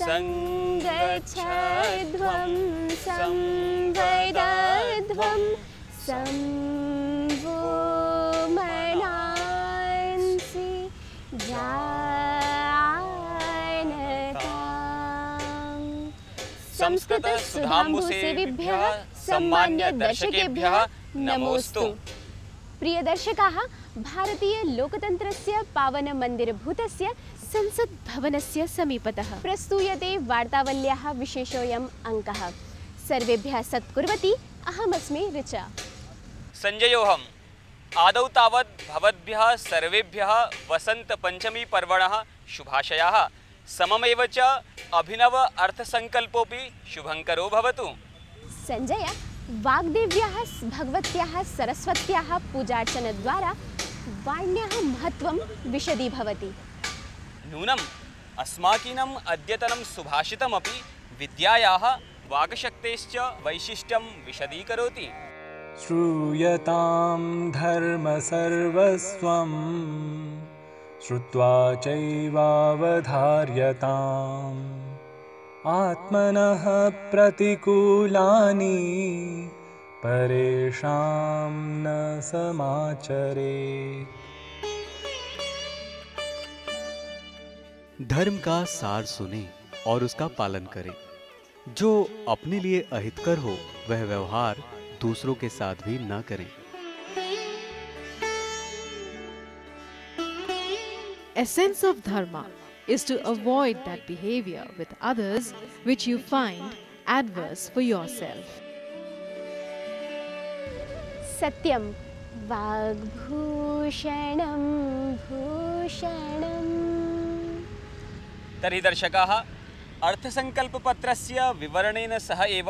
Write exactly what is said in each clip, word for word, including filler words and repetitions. संगच्छध्वं संवेदध्वं संवो मनांसि जानतां। संस्कृत सुधाम्बुसेविभ्यः सम्मान्य दर्शकेभ्यः नमोस्तु। प्रिय दर्शकाः, भारतीय लोकतंत्रस्य पावन मंदिरभूतस्य संसद भवनस्य समीपतः प्रस्तूयते वार्तावल्याः विशेषोऽयम् अंकः। सर्वेभ्यः सत्कुर्वती अहमस्मि ऋचा। संजयोऽहम्। आदौ तावत् भवद्भ्यः सर्वेभ्यः वसन्तपञ्चमी पर्वणः शुभाशयाः। सममेव च अभिनव अर्थसंकल्पोऽपि शुभंकरो भवतु। संजय, वाग्देव्याः भगवत्याः सरस्वत्याः पूजार्चनद्वारा वाण्याः महत्त्वं विशदी भवति। नूनम् अस्माकीनम् अद्यतनं सुभाषितमपि विद्यायाः वागशक्तेश्च वैशिष्ट्यं विशदीकरोति। श्रूयतां धर्मसर्वस्वं श्रुत्वा चैवावधार्यताम्। आत्मनः प्रतिकूलानि परेषां न समाचरेत्। धर्म का सार सुने और उसका पालन करें। जो अपने लिए अहितकर हो वह व्यवहार दूसरों के साथ भी न करें। Essence of dharma is to avoid that behavior with others which you find adverse for yourself. Satyam vagbhushanam bhushanam। तर्हि दर्शकाः, अर्थसंकल्पपत्रस्य विवरणेन सह एव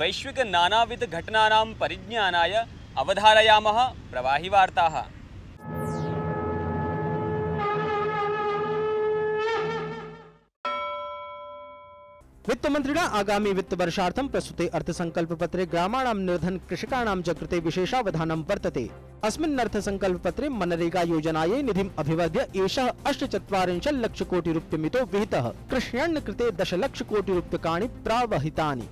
वैश्विक नानाविध घटनानां परिज्ञानाय अवधारयामः प्रवाहिवार्ताः। वित्त मंत्रिणा आगामी वित्त वर्षार्थं प्रस्तुते अर्थसंकल्पपत्रे ग्रामाणां निर्धन कृषकाणां च कृते विशेषावधानं वर्तते। अस्मिन् अर्थसंकल्पपत्रे मनरेगा योजनायै निधिम् अभिवर्ध्य एषः अष्टचत्वारिंशल्लक्षकोटिरुप्यमितो विहितः। कृष्यण् कृते दशलक्षकोटिरुप्यकाणि प्रावहितानि।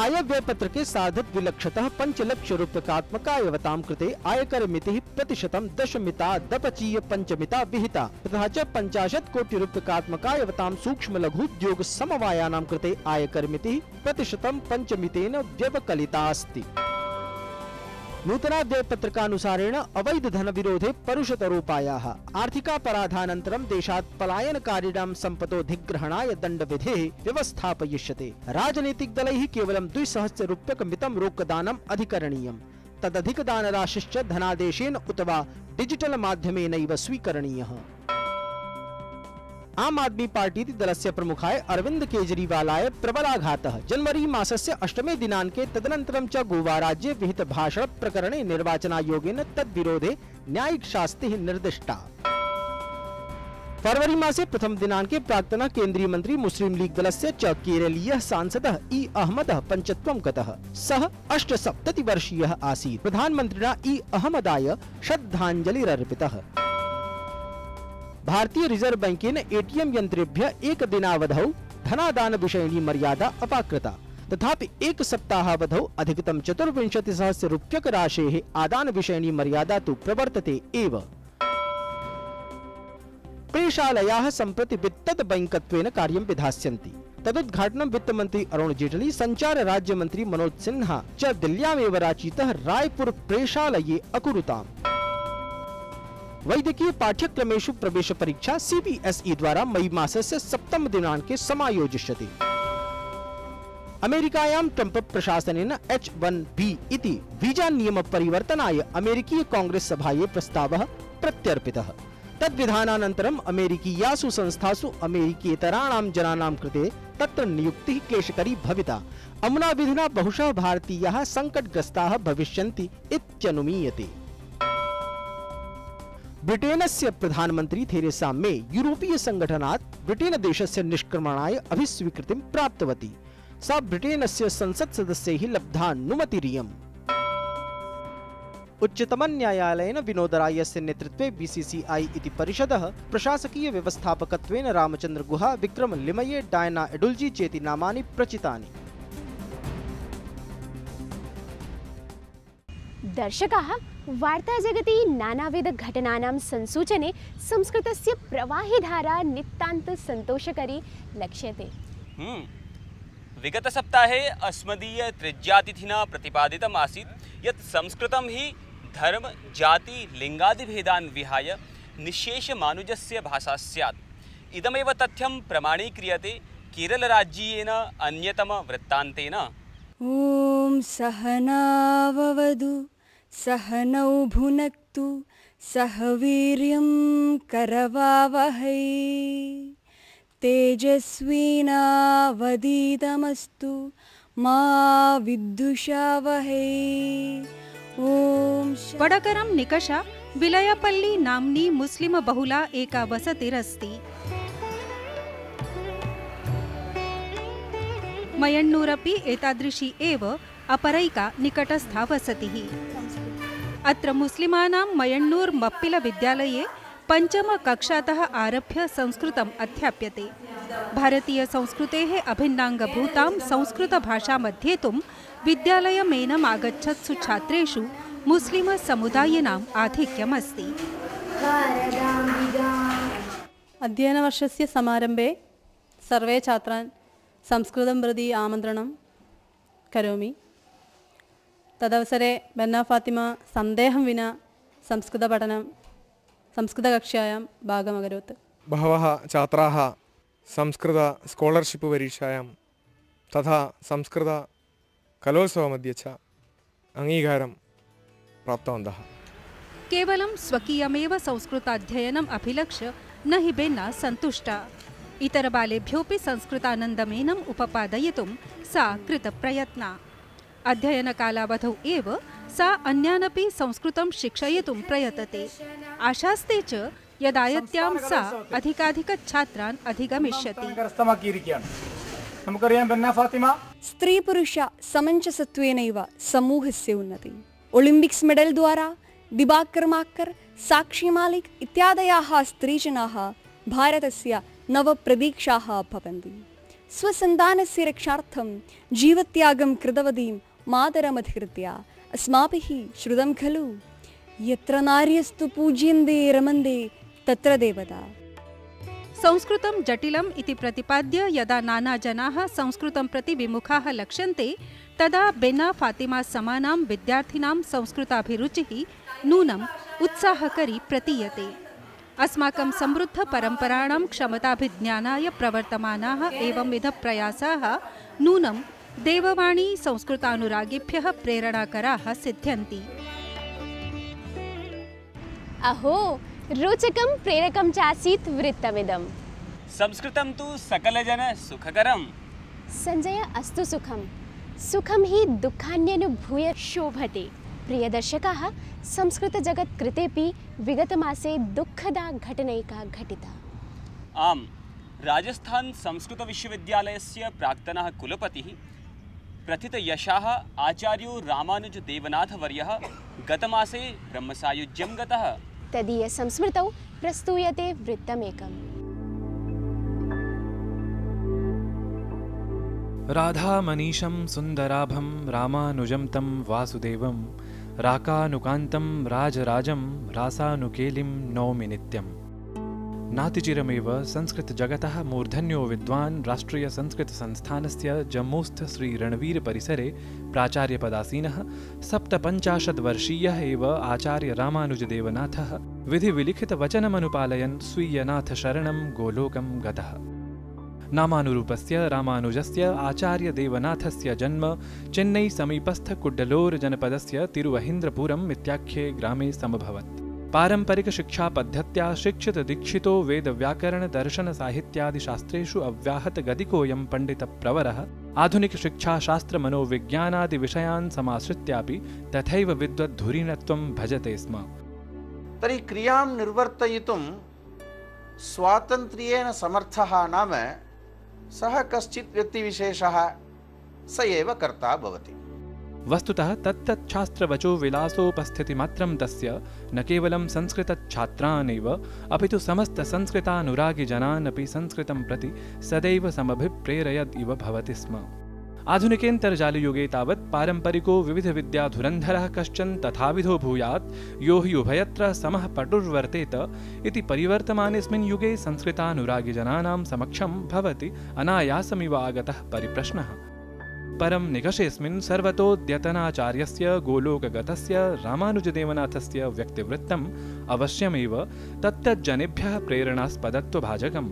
आयव्ययपत्रके सार्धद्विलक्षतः पञ्चलक्षरूप्यकात्मकायवतां कृते आयकरमितिः प्रतिशतं दशमिता दपचीय पञ्चमिता विहिता। तथा च पञ्चाशत्कोटिरूप्यकात्मकायवतां सूक्ष्मलघुद्योग समवायानां कृते आयकरमितिः प्रतिशतं पञ्चमितेन व्यवकलिता अस्ति। नूतनाव्ययपत्रकानुसारेण अवैध धनविरोधे परुषतरूपायाः आर्थिकापराधानन्तरं देशात् पलायनकारिणां सम्पदोऽधिग्रहणाय दण्डविधेः व्यवस्थापयिष्यते। राजनीतिकदलैः केवलं द्विसहस्ररूप्यकमितं रोक्कदानम् अधिकरणीयम्। तदधिकदानराशिश्च धनादेशेन उत वा डिजिटल माध्यमेनैव स्वीकरणीयः। आम आदमी पार्टी दलस्य प्रमुखाय अरविंद केजरीवालाय प्रबलाघातः। जनवरी मासस्य अष्टमे दिनाङ्के तदनन्तरं च गोवाराज्ये विहितभाषणप्रकरणे निर्वाचनायोगेन तद्विरोधे न्यायिकशास्तिः निर्दिष्टा। फरवरी मासे प्रथम दिनाङ्के प्राक्तनः केन्द्रीय मंत्री मुस्लिम लीग दलस्य च केरलीयः सांसदः ई अहमदः पञ्चत्वं गतः। सः अष्टसप्ततिवर्षीयः आसीत्। प्रधानमन्त्रिणा ई अहमदाय श्रद्धाञ्जलिरर्पितः। भारतीय रिजर्व बैंकेन एटीएम यन्त्रेभ्यः एकदिनावधौ धनादान विषयिणी मर्यादा अपाकृता। तथापि एकसप्ताहावधौ अधिकतम चतुर्विंशतिसहस्ररूप्यकराशेः आदानविषयिणी मर्यादा तु प्रवर्तते एव। प्रेषालयाः सम्प्रति वित्तद् बैंकत्वेन कार्यं विधास्यन्ति। तदुद्घाटनं वित्तमंत्री अरुण जेटली, संचार राज्यमंत्री मनोज सिन्हा च दिल्ल्यामेव राचितः रायपुर प्रेषालये अकुरुताम्। वैद्यकीय पाठ्यक्रमेषु प्रवेश परीक्षा सीबीएसई द्वारा मई मासस्य सप्तम दिनाङ्के समायोजिष्यते। अमेरिकायां ट्रम्प प्रशासनेन एच वन बी इति वीजा नियम परिवर्तनाय अमेरिकीय कांग्रेस सभाये प्रस्तावः प्रत्यर्पितः। तद्विधानानन्तरं अमेरिकीयासु संस्थासु अमेरिकीयतराणां जनानां कृते तत्र नियुक्तिः क्लेशकरी भविता। अमुना विधिना बहुशः भारतीयाः संकटग्रस्ताः भविष्यन्ति इत्यनुमीयते। ब्रिटेनस्य प्रधानमंत्री थेरेसा मे यूरोपीय संघटनात् ब्रिटेन देशस्य निष्क्रमणाय अभिस्वीकृतिं प्राप्तवती। सा ब्रिटेनस्य संसद सदस्यैः लब्धानुमतिरियम्। उच्चतमन्यायालयेन विनोदरायस्य नेतृत्वे बीसीसीआई इति परिषदः प्रशासकीय व्यवस्थापकत्वेन रामचन्द्रगुहा, विक्रमलिमये, डायना एडुल्जी चेति नामानि प्रचितानि। दर्शकाः, वार्ताजगति नानाविधघटनानां संसूचने संस्कृतस्य प्रवाहिधारा नितान्त सन्तोषकरी लक्ष्यते। विगतसप्ताहे अस्मदीय त्रिज्यातिथिना प्रतिपादितम् आसीत् यत् संस्कृतं हि धर्म जाति लिंगादिभेदान् विहाय निःशेषमानुजस्य भाषा स्यात्। इदमेव तथ्यं प्रमाणीक्रियते केरलराज्येन अन्यतमवृत्तान्तेन। ॐ सहनाववतु, सहनौ भुनक्तु, सह वीर्यं करवावहै, तेजस्विनावधीतमस्तु मा विद्युषावहै। ॐ वडकरं निकषा विलयपल्ली नाम्नी मुस्लिम बहुला एका वसतिरस्ति। मयण्णूरपि एतादृशी एव अपरैका निकटस्था वसतिः। अत्र मुस्लिमानां मयण्णूर् मप्पिल विद्यालये पंचमकक्षातः आरभ्य संस्कृतम् अध्याप्यते। भारतीयसंस्कृतेः अभिन्नाङ्गभूतां संस्कृतभाषामध्येतुं विद्यालयमेनम् आगच्छत्सु छात्रेषु मुस्लिमसमुदायेनाम् आधिक्यमस्ति। अध्ययनवर्षस्य समारम्भे सर्वे छात्रान् संस्कृतं प्रति आमन्त्रणं करोमि। तदवसरे बन्ना फातिमा सन्देहं विना संस्कृतपठनं संस्कृतकक्षायां भागम् अकरोत्। बहवः छात्राः संस्कृत स्कॉलरशिप परीक्षायां तथा संस्कृत कलोत्सवमध्ये च अंगीकारं प्राप्तवन्तः। केवलं स्वकीयमेव संस्कृताध्ययनम् अभिलक्ष्य न हि बेन्ना सन्तुष्टा, इतरबालेभ्योऽपि संस्कृतानन्दमेनम् उपपादयितुं सा कृतप्रयत्ना। अध्ययनकालावधौ एव सा अन्यानपि संस्कृतं शिक्षयितुं प्रयतते। आशास्ते च यदायत्यां सा अधिकाधिकछात्रान् अधिगमिष्यति। स्त्रीपुरुष समञ्जसत्वेनैव समूहस्य उन्नतिः ओलिम्पिक्स् मेडल् द्वारा दिवाकर माक्कर्, साक्षी मालिक् इत्यादयः स्त्रीजनाः भारतस्य नवप्रदीक्षाः भवन्ति। स्वसन्तानस्य रक्षार्थं जीवत्यागं कृतवतीं मातरमधिकृत्य अस्माभिः श्रुतं खलु यत्र नार्यस्तु पूज्यन्ते रमन्ते तत्र देवता। संस्कृतं जटिलम् इति प्रतिपाद्य यदा नानाजनाः संस्कृतं प्रति विमुखाः लक्ष्यन्ते तदा बेन्ना फातिमा समानां विद्यार्थिनां संस्कृताभिरुचिः नूनम् उत्साहकरी प्रतीयते। अस्माकं समृद्धपरम्पराणां क्षमताभिज्ञानाय प्रवर्तमानाः एवंविधप्रयासाः नूनं देववाणी संस्कृतानुरागिभ्यः प्रेरणाकराः सिद्ध्यन्ति। अहो, रोचकं प्रेरकं चासीत् वृत्तमिदं। संस्कृतं तु सकलजन सुखकरं। संजय, अस्तु सुखं। सुखं हि दुःखान्यनुभूय शोभते। प्रियदर्शकाः, संस्कृतजगत् कृतेपि विगतमासे दुःखदा घटनैका घटिता। आम्, राजस्थान संस्कृतविश्वविद्यालयस्य प्राक्तनः कुलपतिः प्रथितयशाः आचार्यो रामानुज देवनाथवर्यः गतमासे ब्रह्मसायुज्यं गतः। तदीय संस्मृतौ प्रस्तूयते वृत्तमेकम्। राधा मनीषं सुन्दराभं रामानुजं तं वासुदेवं राकानुकान्तं राजराजं रासानुकेलिं नौमि नित्यम्। नातिचिरमेव संस्कृतजगतः मूर्धन्यो विद्वान् राष्ट्रियसंस्कृतसंस्थानस्य जम्मूस्थ श्रीरणवीरपरिसरे प्राचार्यपदासीनः सप्तपञ्चाशद्वर्षीयः एव आचार्य रामानुजदेवनाथः विधिविलिखितवचनमनुपालयन् स्वीयनाथशरणं गोलोकं गतः। नामानुरूपस्य रामानुजस्य आचार्यदेवनाथस्य जन्म चेन्नैसमीपस्थकुड्डलोरजनपदस्य तिरुवहीन्द्रपुरम् इत्याख्ये ग्रामे समभवत्। पारम्परिकशिक्षापद्धत्या शिक्षितदीक्षितो वेदव्याकरणदर्शनसाहित्यादिशास्त्रेषु अव्याहतगतिकोऽयं पण्डितप्रवरः आधुनिकशिक्षाशास्त्रमनोविज्ञानादिविषयान् समाश्रित्यापि तथैव विद्वद्धुरीणत्वं भजते स्म। तर्हि क्रियां निर्वर्तयितुं स्वातन्त्र्येण समर्थः नाम सः कश्चित् व्यक्तिविशेषः, स एव कर्ता भवति। वस्तुतः तत्तच्छास्त्रवचो विलासोपस्थितिमात्रं तस्य न केवलं संस्कृतच्छात्रानेव अपितु समस्तसंस्कृतानुरागिजनानपि संस्कृतं प्रति सदैव समभिप्रेरयद् इव भवति स्म। आधुनिकेन्तर्जालयुगे तावत् पारम्परिको विविधविद्याधुरन्धरः कश्चन तथाविधो भूयात् यो हि उभयत्र समः पटुर्वर्तेत इति परिवर्तमानेऽस्मिन् युगे संस्कृतानुरागिजनानां समक्षं भवति अनायासमिव आगतः परिप्रश्नः। परं निकषेऽस्मिन् सर्वतोद्यतनाचार्यस्य गोलोकगतस्य रामानुजदेवनाथस्य व्यक्तिवृत्तम् अवश्यमेव तत्तज्जनेभ्यः प्रेरणास्पदत्वभाजकम्।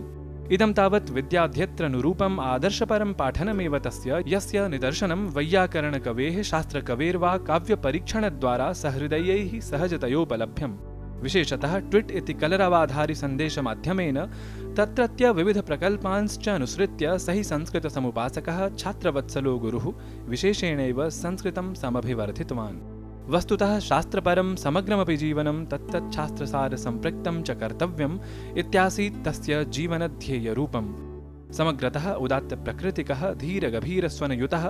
इदं तावत् विद्याध्येत्र अनुरूपम् आदर्शपरं पाठनमेव तस्य यस्य निदर्शनं वैयाकरणकवेः शास्त्रकवेर्वा काव्यपरीक्षणद्वारा सहृदयैः सहजतयोपलभ्यम्। विशेषतः ट्विट् इति कलरवाधारि सन्देशमाध्यमेन तत्रत्य विविधप्रकल्पांश्च अनुसृत्य स हि संस्कृतसमुपासकः छात्रवत्सलो गुरुः विशेषेणैव संस्कृतं समभिवर्धितवान्। वस्तुतः शास्त्रपरं समग्रमपि जीवनं तत्तच्छास्त्रसार सम्पृक्तं च कर्तव्यम् इत्यासीत् तस्य जीवनध्येयरूपम्। समग्रतः उदात्तप्रकृतिकः धीरगभीरस्वनयुतः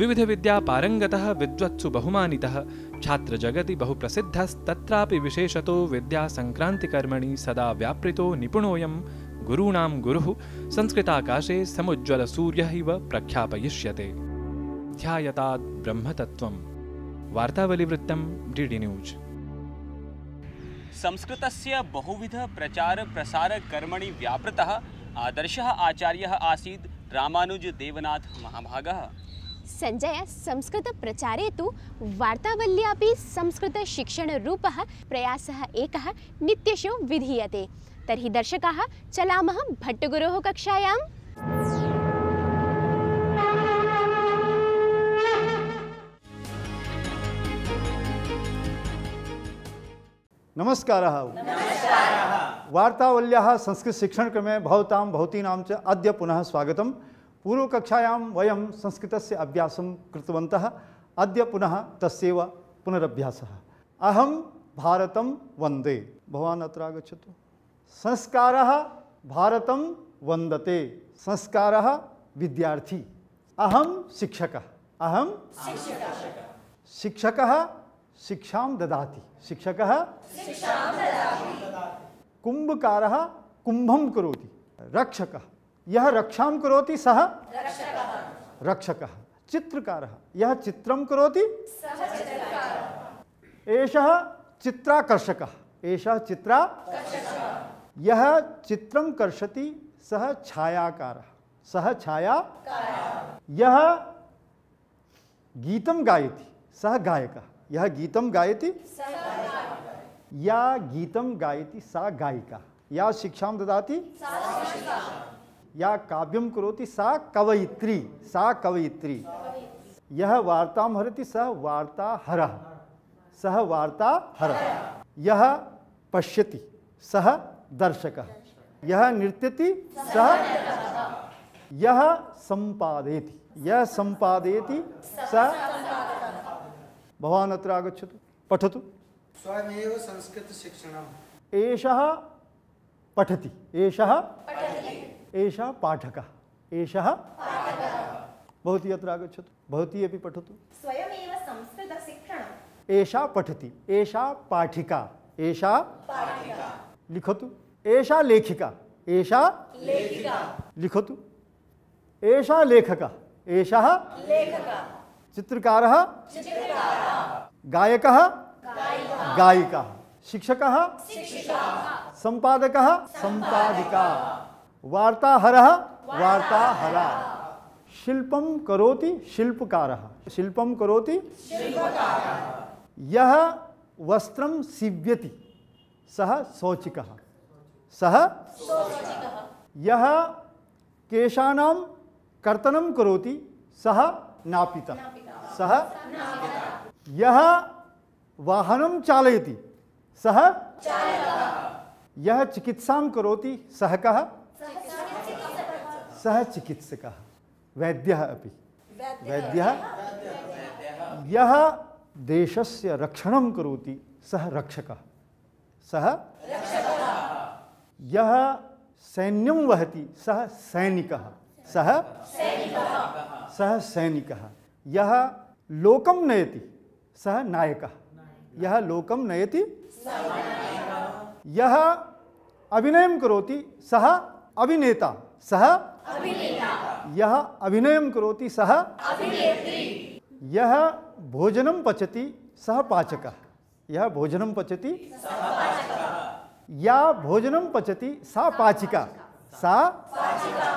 विविधविद्यापारङ्गतः विद्वत्सु बहुमानितः छात्रजगति बहुप्रसिद्धस्तत्रापि विशेषतो विद्यासङ्क्रान्तिकर्मणि सदा व्यापृतो निपुणोऽयं गुरूणां गुरुः संस्कृताकाशे समुज्ज्वलसूर्यः इव प्रख्यापयिष्यते। ध्यायताद् ब्रह्मतत्त्वम्। वार्तावली वृत्तं डीडी न्यूज। संस्कृतस्य बहुविध प्रचार प्रसार कर्मणि व्यापृतः आदर्शः आचार्यः आसीत् रामानुज देवनाथ महाभागः। संजय, संस्कृत प्रचारे तु वार्तावल्यापि संस्कृत शिक्षण रूपः प्रयासः एकः नित्यशो विधीयते। तर्हि दर्शकाः, चलामः भट्टगुरोः कक्षायाम्। नमस्कारः। वार्तावल्याः संस्कृतशिक्षणक्रमे भवतां भवतीनां च अद्य पुनः स्वागतं। पूर्वकक्षायां वयं संस्कृतस्य अभ्यासं कृतवन्तः, अद्य पुनः तस्यैव पुनरभ्यासः। अहं भारतं वन्दे। भवान् अत्र आगच्छतु। संस्कारः भारतं वन्दते। संस्कारः विद्यार्थी। अहं शिक्षकः। अहं शिक्षकः। शिक्षकः शिक्षां ददाति। शिक्षकः शिक्षां ददाति। कुंभकारः कुंभं करोति। रक्षकः, यः रक्षां करोति सः रक्षकः। रक्षकः चित्रकारः, यः चित्रं करोति सः चित्रकारः। एषः चित्राकर्षकः। एषः चित्राकर्षकः, यः चित्रं कर्षति सः छायाकारः। सः छायाकारः। यः गीतं गायति सः गायकः। यह गीतं गायति सः गायिका। या गीतं गायति सा गायिका। या शिक्षां ददाति सा शिक्षिका। या काव्यं करोति सा कवयित्री। सा कवयित्री। यः वार्तां हरति सः वार्ताहरः। सः वार्ताहरः। यः पश्यति सः दर्शकः। यः नृत्यति सः नर्तकः। यः सम्पादयति यः सम्पादयति सः। भवान् अत्र आगच्छतु, पठतु। स्वयमेव संस्कृतशिक्षणम्। एषः पठति। एषः पठति। एषः पाठकः। एषः पाठकः। भवती अत्र आगच्छतु, भवती अपि पठतु। स्वयमेव संस्कृतशिक्षणम्। एषा पठति। एषा पाठिका। एषा पाठिका। लिखतु। एषा लेखिका। एषा लेखिका। लिखतु। एषः लेखकः। एषः लेखकः। चित्रकारः चित्रकारः। गायकः गायिका। शिक्षकः शिक्षिकाः। सम्पादकः सम्पादिका। वार्ताहरः वार्ताहरा। शिल्पं करोति शिल्पकारः। शिल्पं करोति शिल्पकारः। यः वस्त्रं सीव्यति सः सौचिकः। सः सौचिकः। यः केशानां कर्तनं करोति सः नापिता। सः नापिता। यः वाहनं चालयति सः चालकः। यः चिकित्सां करोति सः कः सः चिकित्सकः। वैद्यः अपि वैद्यः। यः देशस्य रक्षणं करोति सः रक्षकः। सः रक्षकः। यः सैन्यं वहति सः सैनिकः। सः सैनिकः। सः सैनिकः। यः लोकम नयति सह नायकः, यह लोकम नयति यह अभिनयं करोति सह अभिनेता, सह यह अभिनयं करोति सह अभिनेत्री, यह भोजनं पचति सह पाचकः, यह भोजनं पचति सह पाचकः, या भोजनं पचति सा पाचिका, सा पाचिका,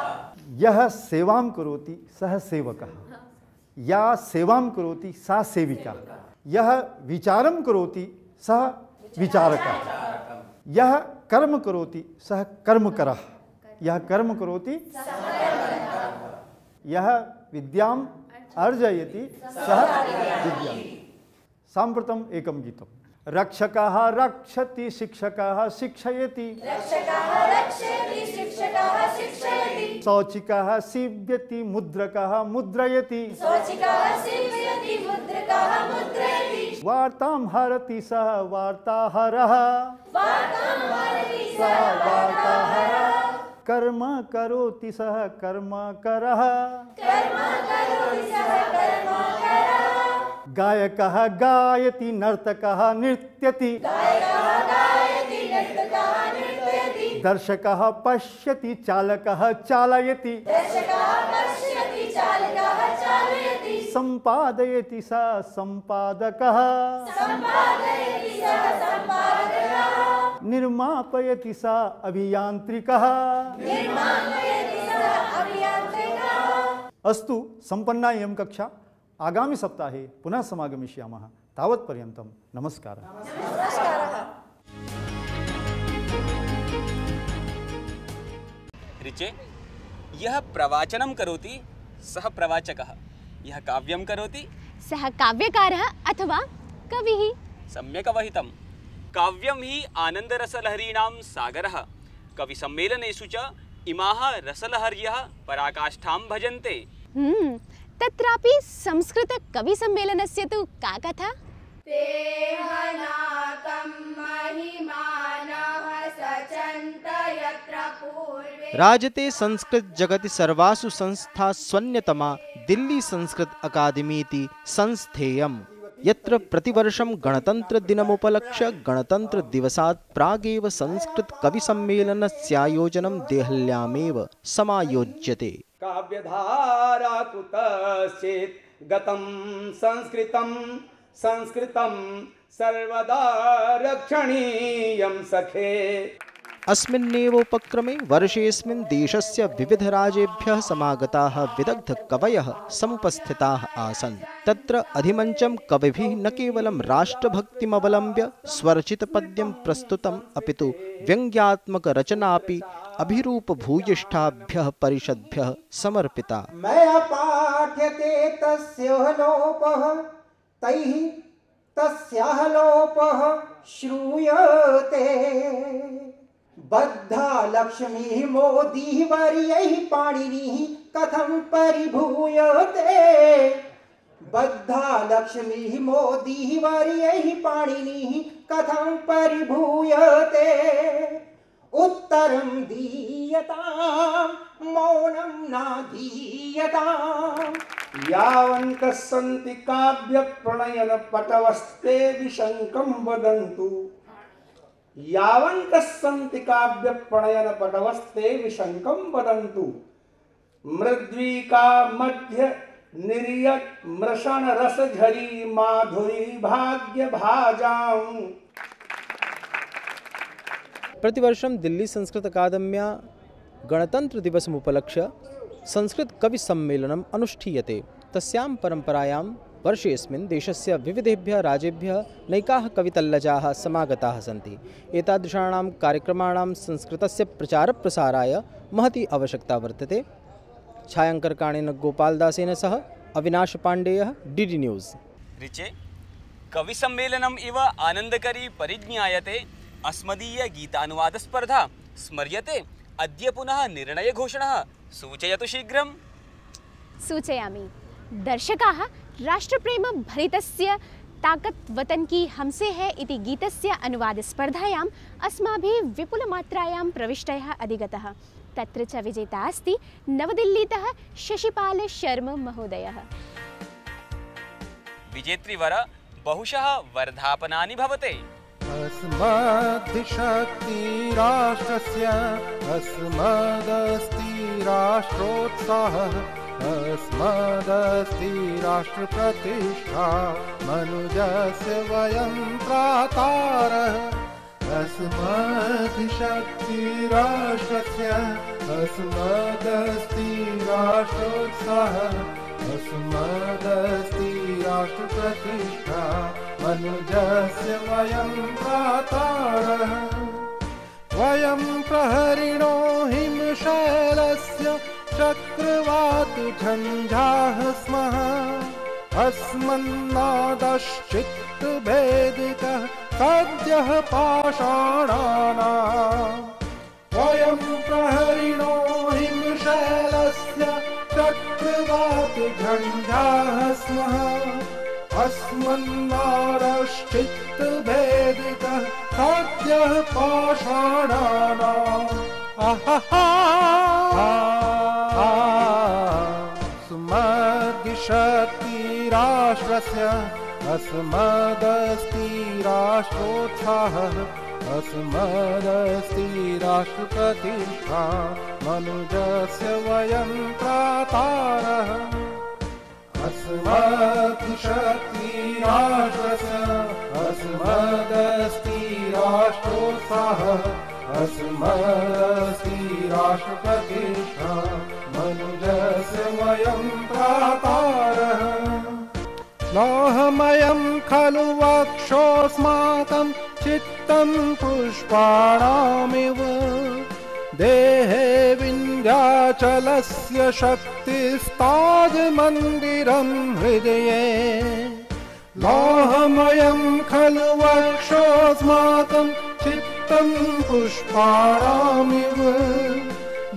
यह सेवां करोति सह सेवकः, या सेवां करोति सा सेविका, यह विचारं करोति सह विचारकः, यह कर्म करोति सह कर्मकरः, यह कर्म करोति सह कर्मकरः, यह विद्यां अर्जयति सह विद्यां। सांप्रतम् एकं गीतम्। रक्षकः रक्षति शिक्षकः शिक्षयति, शौचिकः सीव्यति मुद्रकः मुद्रयति, वार्तां हरति सः वार्ताहरः, कर्म करोति सः कर्मकरः, गायकः गायति नर्तकः नृत्यति, दर्शकः पश्यति चालकः चालयति, संपादयति सः संपादकः, निर्मापयति सः अभियांत्रिकः। अस्तु, संपन्ना इयं कक्षा। आगामी सप्ताहे पुनः समागमिष्यामः। तावत्पर्यन्तं नमस्कारः। ऋचे, यः प्रवाचनं करोति सः प्रवाचकः, यः काव्यं करोति सः काव्यकारः अथवा कविः। सम्यक् अवहितं। काव्यं हि आनन्दरसलहरीणां सागरः, कविसम्मेलनेषु च इमाः रसलहर्यः पराकाष्ठां भजन्ते। hmm. तत्रापि संस्कृत कवि सम्मेलनस्य तु का कथा। राजते संस्कृत जगति सर्वासु संस्था स्वन्यतमा दिल्ली संस्कृत अकादमीति संस्थेयम्, यत्र प्रतिवर्षं गणतंत्र दिनमुपलक्ष्य गणतंत्र दिवसात् प्रागेव संस्कृत कवि सम्मेलनस्यायोजनं देहल्यामेव समायोज्यते। काव्यधारा कुतश्चित् गतं संस्कृतं संस्कृतं सर्वदा रक्षणीयं सखे। अस्मिन्नेवोपक्रमे वर्षेस्मिन् देशस्य विविधराज्येभ्यः समागताः विदग्धकवयः समुपस्थिताः आसन्। तत्र अधिमञ्चं कविभिः न केवलं राष्ट्रभक्तिमवलम्ब्य स्वरचितपद्यं प्रस्तुतम्, अपितु व्यङ्ग्यात्मकरचनापि अभिरूपभूयिष्ठाभ्यः परिषद्भ्यः समर्पिता। मया पाठ्यते तस्योः लोपः, तैः तस्याः लोपः श्रूयते। बद्धा लक्ष्मी मोदी वर्यैः पाणिनिः कथं परिभूयते, बद्धा लक्ष्मी मोदी वर्यैः पाणिनिः कथं परिभूयते। उत्तरं दीयतां मौनं नाधीयतां, यावन्तः सन्ति काव्यप्रणयनपटवस्ते विशङ्कं वदन्तु, यावन्तः सन्ति काव्यप्रणयनपटवस्ते विशङ्कं वदन्तु। मृद्वीका मध्य निर्यत मृषणरसझरी माधुरी भाग्यभाजाम्। प्रतिवर्षं दिल्ली संस्कृत अकादम्या गणतंत्र दिवसमुपलक्ष्य संस्कृत कवि सम्मेलनम् अनुष्ठीयते। तस्यां परम्परायां वर्षेस्मिन् देशस्य विविधेभ्यः राज्येभ्यः नैकाः कवितल्लजाः समागताः सन्ति। एतादृशाणां कार्यक्रमाणां संस्कृतस्य प्रचारप्रसाराय महती आवश्यकता वर्तते। छायाङ्कणेन गोपालदासेन सह अविनाश पाण्डेयः, डीडी न्यूज़। ऋचे, कविसम्मेलनम् इव आनन्दकरी परिज्ञायते अस्मदीय गीतानुवादस्पर्धा। स्मर्यते अद्य पुनः निर्णय घोषणः। सूचयतु शीघ्रं। सूचयामि। दर्शकाः, राष्ट्रप्रेम भरितस्य ताकत वतन की हमसे है इति गीतस्य अनुवादस्पर्धायाम् अस्माभिः विपुलमात्रायां प्रविष्टयः अधिगतः। तत्र च विजेता अस्ति नवदिल्लीतः शशिपाल शर्मा महोदयः। विजेतृवर बहुशः वर्धापनानि भवते। अस्मद्शक्तिराष्ट्रस्य अस्मदस्ति राष्ट्रोत्साहः अस्मदस्ति राष्ट्रप्रतिष्ठा मनुजस्य वयं प्रातारः। अस्मद्शक्तिराष्ट्रस्य अस्मदस्ति राष्ट्रोत्साहः अस्मदस्ति राष्ट्रप्रतिष्ठा मनुजस्य वयं प्रातारः। वयं प्रहरिणो हिमशैलस्य चक्रवातझञ्झाः स्मः अस्मन्नादश्चित्तभेदिकः सद्यः पाषाणानां। वयं प्रहरिणो हिमशैलस्य चक्रवातझञ्झाः स्मः अस्मन्नादश्चित्तभेदिकः सद्यः पाषाणानाम्। आहाहा अस्मद्शक्तिराष्ट्रस्य अस्मदस्ति राष्ट्रोत्साहः अस्मदस्ति राष्ट्रप्रतिष्ठा मनुजस्य वयं प्रातारः। अस्मद्शक्तिराष्ट्रस्य अस्मदस्ति राष्ट्रोत्साहः अस्मदस्ति राष्ट्रप्रतिष्ठा मनुजस्य वयं प्रातारः। लोहमयं खलु वक्षोऽस्माकं चित्तं पुष्पाणामिव देहे विन्ध्याचलस्य शक्तिस्ताजमन्दिरं हृदये। लोहमयं खलु वक्षोऽस्माकं चित्तं पुष्पाणामिव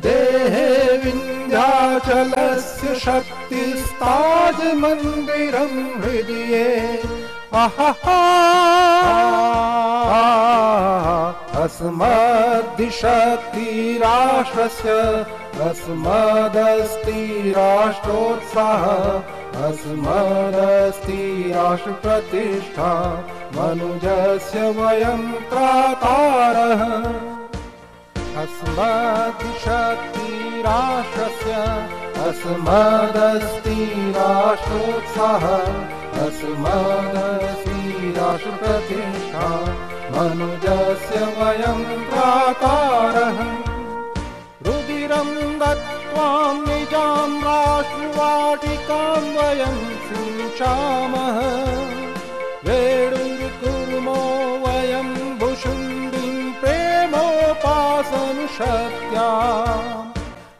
देहे विन्ध्याचलस्य शक्तिस्ताजमन्दिरं हृदये। आहाहा अस्मद्शक्तिराष्ट्रस्य अस्मदस्ति राष्ट्रोत्साहः अस्मदस्ति राष्ट्रप्रतिष्ठा मनुजस्य वयं प्रातारः। अस्मद्शक्तिराष्ट्रस्य अस्मदस्ति राष्ट्रोत्साहः अस्मदस्ति राष्ट्रप्रतिष्ठा मनुजस्य वयं प्रातारः। रुधिरं दत्त्वा निजां राष्ट्रवाटिकां वयं सिञ्चामः वेणुर्कुर्मो वयं भुशुण्डिं प्रेमोपासनशक्त्या।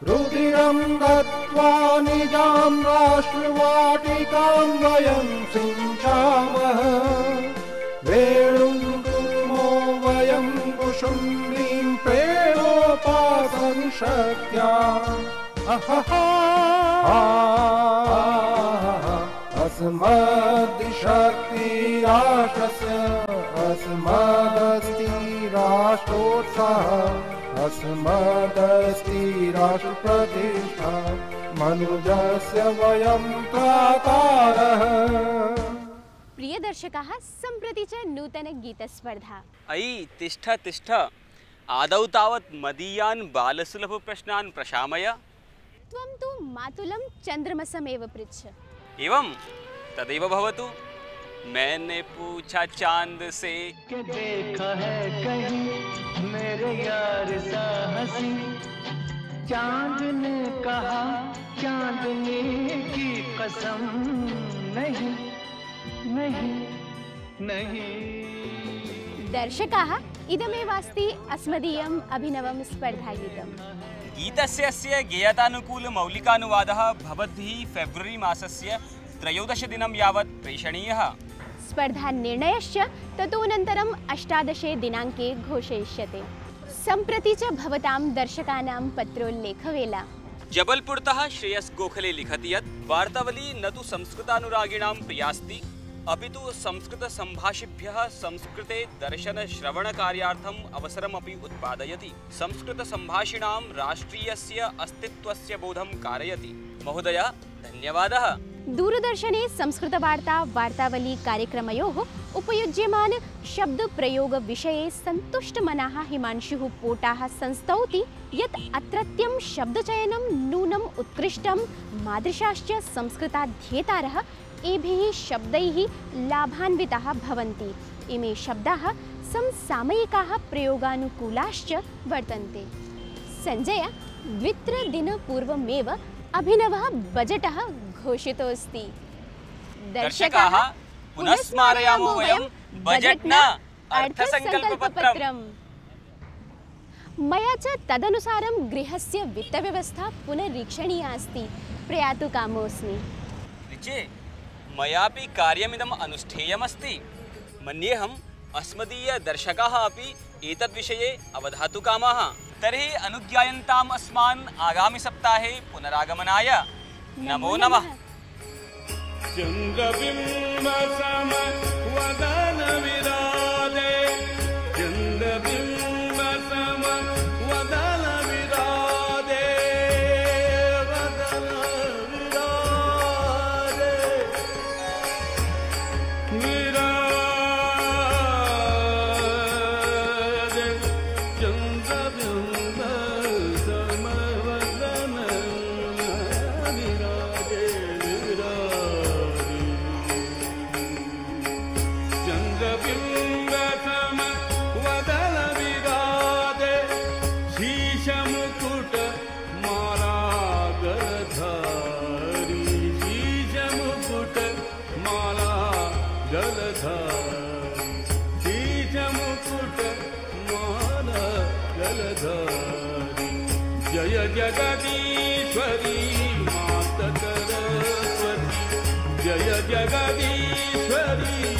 रुधिरं दत्त्वा निजां राष्ट्रवाटिकां वयं सिञ्चामः वेणुं कुर्मो वयं कुशुम्बीं प्रेमोपासनशक्त्या। आहाहा अस्मद्शक्तिराष्ट्रस्य अस्मदस्ति राष्ट्रोत्साहः अस्मदस्ति राष्ट्रप्रतिष्ठा मनुजस्य वयं प्रातारः। प्रिय दर्शकाः सम्प्रति च नूतन गीतस्पर्धा। अयि तिष्ठ तिष्ठ आदौ तावत् मदीयान् बालसुलभ प्रश्नान् प्रशामय। त्वं तु मातुलं चन्द्रमसमेव पृच्छ। एवं तदेव भवतु। मैंने पूछा चांद से कि देखा है कहीं मेरे यार सा हंसी। चांद ने कहा चांदनी की कसम नहीं नहीं नहीं। दर्शकाः इदमेवास्ति अस्मदीयम् अभिनवम् स्पर्धागीतम्। गीतस्य गेयतानुकूल मौलिकानुवादः भवद्भिः फेब्रुवरी मासस्य त्रयोदश दिनं यावत् प्रेषणीयः। स्पर्धा निर्णयश्च तदनन्तरम् अष्टादशे दिनाङ्के घोषयिष्यते। सम्प्रति च भवतां दर्शकानां पत्रोल्लेखवेला। जबलपुरतः श्रेयस गोखले लिखति यत् वार्तावली न तु संस्कृतानुरागिणां प्रियास्ति अपि तु संस्कृतसम्भाषिभ्यः संस्कृते दर्शनश्रवणकार्यार्थम् अवसरमपि उत्पादयति। संस्कृतसम्भाषिणां राष्ट्रियस्य अस्तित्वस्य बोधं कारयति। महोदय धन्यवादः। दूरदर्शने संस्कृतवार्ता वार्तावली कार्यक्रमयोः उपयुज्यमान शब्दप्रयोगविषये सन्तुष्टमनाः हिमांशुः पोटाः संस्तौति यत् अत्रत्यं शब्दचयनं नूनम् उत्कृष्टं मादृशाश्च संस्कृताध्येतारः एभिः शब्दैः लाभान्विताः भवन्ति। इमे शब्दाः समसामयिकाः प्रयोगानुकूलाश्च वर्तन्ते। संजय, द्वित्रदिनपूर्वमेव अभिनवः बजेटः घोषितोऽस्ति। दर्शकाः पुनः स्मारयामो वयं बजेट न अर्थसंकल्पपत्रम्। मया च तदनुसारं गृहस्य वित्तव्यवस्था पुनरीक्षणीया अस्ति। प्रयातु कामोऽस्मि। ऋचे, मयापि कार्यमिदम् अनुष्ठेयमस्ति। मन्येऽहम् अस्मदीय दर्शकाः अपि एतद्विषये अवधातु कामाः। तर्हि अनुज्ञायन्ताम् अस्मान् आगामि सप्ताहे पुनरागमनाय। नमो नमः। चन्द्रबिम्ब सम वदन विराजे, चन्द्रबिम्ब सम वदन विराजे, वदन विराजे विराजे, चन्द्रबिम्ब सम वदन जय जगदीश्वरी मातकरस्वती, जय जगदीश्वरी।